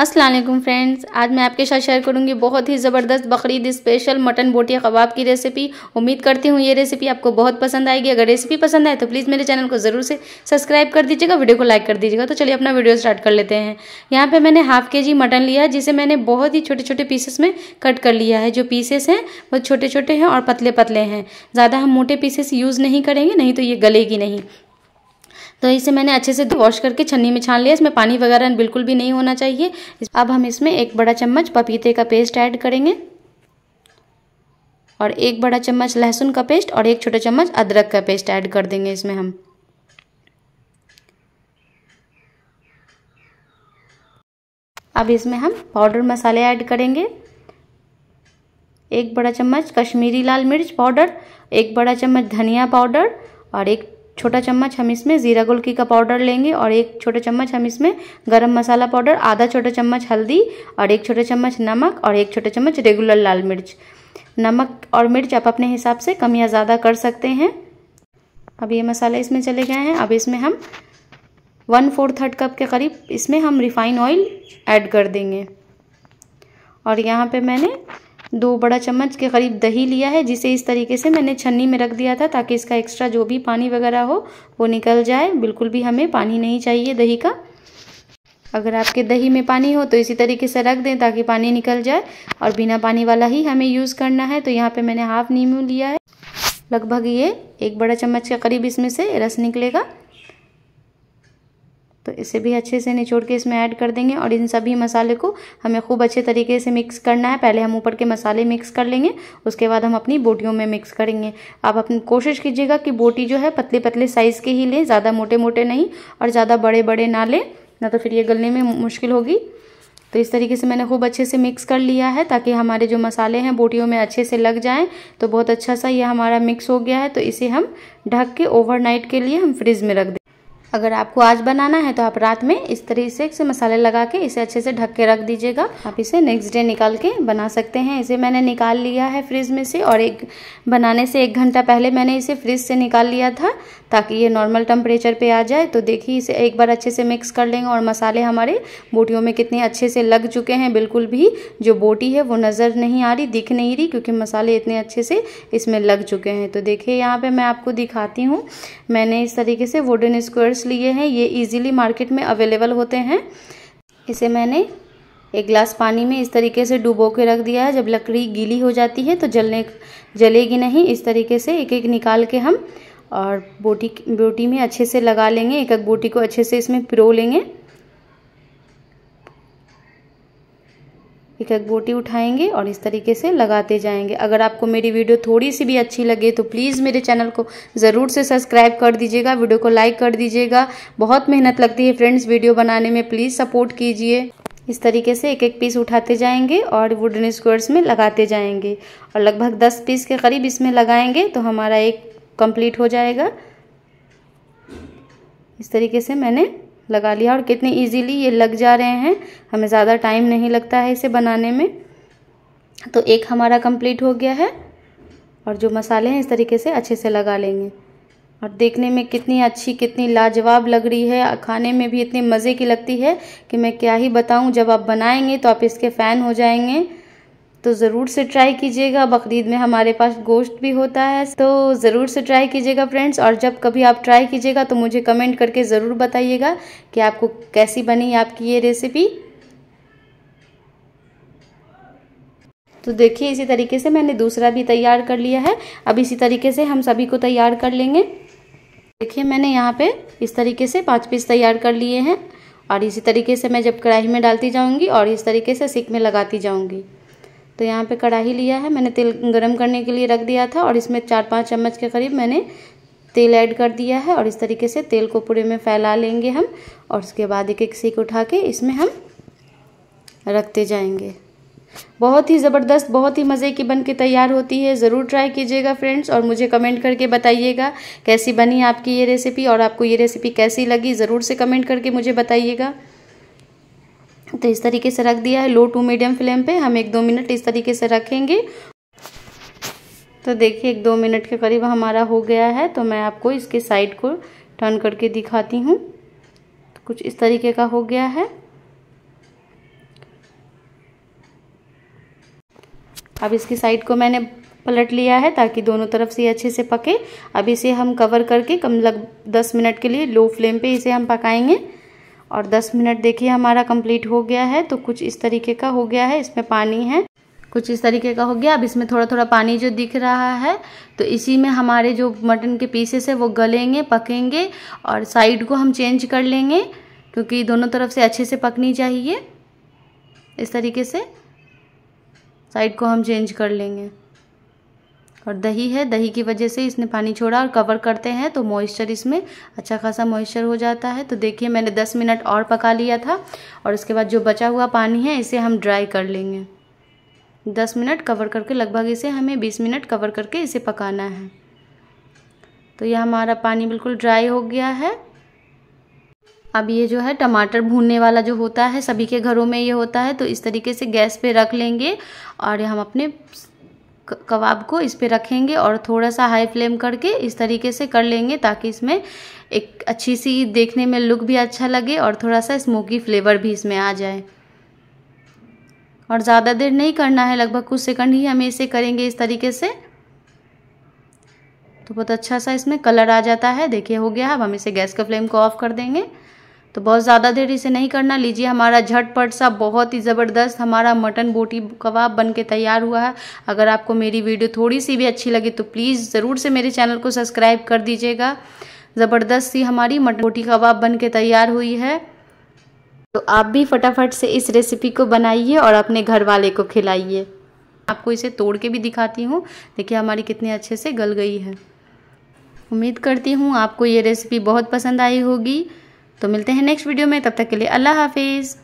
अस्सलाम वालेकुम फ्रेंड्स, आज मैं आपके साथ शेयर करूंगी बहुत ही ज़बरदस्त बकरीद स्पेशल मटन बोटिया कबाब की रेसिपी। उम्मीद करती हूँ ये रेसिपी आपको बहुत पसंद आएगी। अगर रेसिपी पसंद आए तो प्लीज़ मेरे चैनल को ज़रूर से सब्सक्राइब कर दीजिएगा, वीडियो को लाइक कर दीजिएगा। तो चलिए अपना वीडियो स्टार्ट कर लेते हैं। यहाँ पर मैंने हाफ kg मटन लिया, जिसे मैंने बहुत ही छोटे छोटे पीसेस में कट कर लिया है। जो पीसेस हैं वो छोटे छोटे हैं और पतले पतले हैं, ज़्यादा हम मोटे पीसेस यूज़ नहीं करेंगे, नहीं तो ये गलेगी नहीं। तो इसे मैंने अच्छे से वॉश करके छन्नी में छान लिया। इसमें पानी वगैरह बिल्कुल भी नहीं होना चाहिए। अब हम इसमें 1 बड़ा चम्मच पपीते का पेस्ट ऐड करेंगे और 1 बड़ा चम्मच लहसुन का पेस्ट और 1 छोटा चम्मच अदरक का पेस्ट ऐड कर देंगे इसमें हम। अब इसमें हम पाउडर मसाले ऐड करेंगे। 1 बड़ा चम्मच कश्मीरी लाल मिर्च पाउडर, 1 बड़ा चम्मच धनिया पाउडर और 1 छोटा चम्मच हम इसमें ज़ीरा गुलकी का पाउडर लेंगे और 1 छोटा चम्मच हम इसमें गरम मसाला पाउडर, आधा छोटा चम्मच हल्दी और 1 छोटा चम्मच नमक और 1 छोटा चम्मच रेगुलर लाल मिर्च। नमक और मिर्च आप अपने हिसाब से कम या ज़्यादा कर सकते हैं। अब ये मसाले इसमें चले गए हैं। अब इसमें हम 1/4 कप के करीब इसमें हम रिफाइन ऑयल ऐड कर देंगे। और यहाँ पर मैंने 2 बड़ा चम्मच के करीब दही लिया है, जिसे इस तरीके से मैंने छन्नी में रख दिया था ताकि इसका एक्स्ट्रा जो भी पानी वगैरह हो वो निकल जाए। बिल्कुल भी हमें पानी नहीं चाहिए दही का। अगर आपके दही में पानी हो तो इसी तरीके से रख दें ताकि पानी निकल जाए, और बिना पानी वाला ही हमें यूज़ करना है। तो यहाँ पे मैंने हाफ नींबू लिया है, लगभग ये 1 बड़ा चम्मच के करीब इसमें से रस निकलेगा। तो इसे भी अच्छे से निचोड़ के इसमें ऐड कर देंगे और इन सभी मसाले को हमें खूब अच्छे तरीके से मिक्स करना है। पहले हम ऊपर के मसाले मिक्स कर लेंगे, उसके बाद हम अपनी बोटियों में मिक्स करेंगे। आप अपनी कोशिश कीजिएगा कि बोटी जो है पतले पतले साइज़ के ही लें, ज़्यादा मोटे मोटे नहीं और ज़्यादा बड़े बड़े ना लें, ना तो फिर ये गलने में मुश्किल होगी। तो इस तरीके से मैंने खूब अच्छे से मिक्स कर लिया है ताकि हमारे जो मसाले हैं बोटियों में अच्छे से लग जाएं। तो बहुत अच्छा सा यह हमारा मिक्स हो गया है। तो इसे हम ढक के ओवरनाइट के लिए हम फ्रिज में रख दें। अगर आपको आज बनाना है तो आप रात में इस तरीके से मसाले लगा के इसे अच्छे से ढक के रख दीजिएगा। आप इसे नेक्स्ट डे निकाल के बना सकते हैं। इसे मैंने निकाल लिया है फ्रिज में से, और एक बनाने से 1 घंटा पहले मैंने इसे फ्रिज से निकाल लिया था ताकि ये नॉर्मल टेम्परेचर पे आ जाए। तो देखिए इसे एक बार अच्छे से मिक्स कर लेंगे और मसाले हमारे बोटियों में कितने अच्छे से लग चुके हैं। बिल्कुल भी जो बोटी है वो नज़र नहीं आ रही, दिख नहीं रही, क्योंकि मसाले इतने अच्छे से इसमें लग चुके हैं। तो देखिए यहाँ पर मैं आपको दिखाती हूँ। मैंने इस तरीके से वुडन स्क्वायर्स लिए हैं, ये इजीली मार्केट में अवेलेबल होते हैं। इसे मैंने 1 ग्लास पानी में इस तरीके से डुबो के रख दिया है। जब लकड़ी गीली हो जाती है तो जलेगी नहीं। इस तरीके से एक एक निकाल के हम और बोटी में अच्छे से लगा लेंगे। एक एक बोटी को अच्छे से इसमें पिरो लेंगे। एक बोटी उठाएंगे और इस तरीके से लगाते जाएंगे। अगर आपको मेरी वीडियो थोड़ी सी भी अच्छी लगे तो प्लीज़ मेरे चैनल को ज़रूर से सब्सक्राइब कर दीजिएगा, वीडियो को लाइक कर दीजिएगा। बहुत मेहनत लगती है फ्रेंड्स वीडियो बनाने में, प्लीज़ सपोर्ट कीजिए। इस तरीके से एक एक पीस उठाते जाएंगे और वुडन स्क्वायर्स में लगाते जाएंगे और लगभग 10 पीस के करीब इसमें लगाएंगे तो हमारा एक कंप्लीट हो जाएगा। इस तरीके से मैंने लगा लिया और कितने इजीली ये लग जा रहे हैं, हमें ज़्यादा टाइम नहीं लगता है इसे बनाने में। तो एक हमारा कंप्लीट हो गया है और जो मसाले हैं इस तरीके से अच्छे से लगा लेंगे। और देखने में कितनी अच्छी, कितनी लाजवाब लग रही है, खाने में भी इतने मज़े की लगती है कि मैं क्या ही बताऊं। जब आप बनाएंगे तो आप इसके फ़ैन हो जाएंगे। तो ज़रूर से ट्राई कीजिएगा। बकरीद में हमारे पास गोश्त भी होता है, तो ज़रूर से ट्राई कीजिएगा फ्रेंड्स। और जब कभी आप ट्राई कीजिएगा तो मुझे कमेंट करके ज़रूर बताइएगा कि आपको कैसी बनी आपकी ये रेसिपी। तो देखिए इसी तरीके से मैंने दूसरा भी तैयार कर लिया है। अब इसी तरीके से हम सभी को तैयार कर लेंगे। देखिए मैंने यहाँ पे इस तरीके से 5 पीस तैयार कर लिए हैं और इसी तरीके से मैं जब कढ़ाई में डालती जाऊँगी और इस तरीके से सीख में लगाती जाऊँगी। तो यहाँ पे कढ़ाई लिया है, मैंने तेल गरम करने के लिए रख दिया था और इसमें 4-5 चम्मच के करीब मैंने तेल ऐड कर दिया है। और इस तरीके से तेल को पूरे में फैला लेंगे हम और उसके बाद एक एक सीख उठा के इसमें हम रखते जाएंगे। बहुत ही ज़बरदस्त, बहुत ही मज़े की बन के तैयार होती है। ज़रूर ट्राई कीजिएगा फ्रेंड्स और मुझे कमेंट करके बताइएगा कैसी बनी आपकी ये रेसिपी और आपको ये रेसिपी कैसी लगी, ज़रूर से कमेंट करके मुझे बताइएगा। तो इस तरीके से रख दिया है। लो टू मीडियम फ्लेम पे हम 1-2 मिनट इस तरीके से रखेंगे। तो देखिए 1-2 मिनट के करीब हमारा हो गया है। तो मैं आपको इसके साइड को टर्न करके दिखाती हूँ। तो कुछ इस तरीके का हो गया है। अब इसकी साइड को मैंने पलट लिया है ताकि दोनों तरफ से अच्छे से पके। अब इसे हम कवर करके कम लग 10 मिनट के लिए लो फ्लेम पे इसे हम पकाएंगे। और 10 मिनट देखिए हमारा कंप्लीट हो गया है। तो कुछ इस तरीके का हो गया है, इसमें पानी है, कुछ इस तरीके का हो गया। अब इसमें थोड़ा थोड़ा पानी जो दिख रहा है तो इसी में हमारे जो मटन के पीसेस है वो गलेंगे, पकेंगे। और साइड को हम चेंज कर लेंगे क्योंकि दोनों तरफ से अच्छे से पकनी चाहिए। इस तरीके से साइड को हम चेंज कर लेंगे। और दही है, दही की वजह से इसने पानी छोड़ा और कवर करते हैं तो मॉइस्चर इसमें अच्छा खासा मॉइस्चर हो जाता है। तो देखिए मैंने 10 मिनट और पका लिया था और उसके बाद जो बचा हुआ पानी है इसे हम ड्राई कर लेंगे। 10 मिनट कवर करके, लगभग इसे हमें 20 मिनट कवर करके इसे पकाना है। तो यह हमारा पानी बिल्कुल ड्राई हो गया है। अब ये जो है टमाटर भूनने वाला जो होता है सभी के घरों में ये होता है। तो इस तरीके से गैस पे रख लेंगे और हम अपने कबाब को इस पे रखेंगे और थोड़ा सा हाई फ्लेम करके इस तरीके से कर लेंगे ताकि इसमें एक अच्छी सी देखने में लुक भी अच्छा लगे और थोड़ा सा स्मोकी फ्लेवर भी इसमें आ जाए। और ज़्यादा देर नहीं करना है, लगभग कुछ सेकंड ही हमें इसे करेंगे इस तरीके से। तो बहुत अच्छा सा इसमें कलर आ जाता है। देखिए हो गया। अब हम इसे गैस का फ्लेम को ऑफ कर देंगे। तो बहुत ज़्यादा देर इसे नहीं करना। लीजिए हमारा झटपट सा बहुत ही ज़बरदस्त हमारा मटन बोटी कबाब बनके तैयार हुआ है। अगर आपको मेरी वीडियो थोड़ी सी भी अच्छी लगी तो प्लीज़ ज़रूर से मेरे चैनल को सब्सक्राइब कर दीजिएगा। ज़बरदस्त सी हमारी मटन बोटी कबाब बनके तैयार हुई है। तो आप भी फटाफट से इस रेसिपी को बनाइए और अपने घर वाले को खिलाइए। आपको इसे तोड़ के भी दिखाती हूँ। देखिए हमारी कितनी अच्छे से गल गई है। उम्मीद करती हूँ आपको ये रेसिपी बहुत पसंद आई होगी। तो मिलते हैं नेक्स्ट वीडियो में, तब तक के लिए अल्लाह हाफिज़।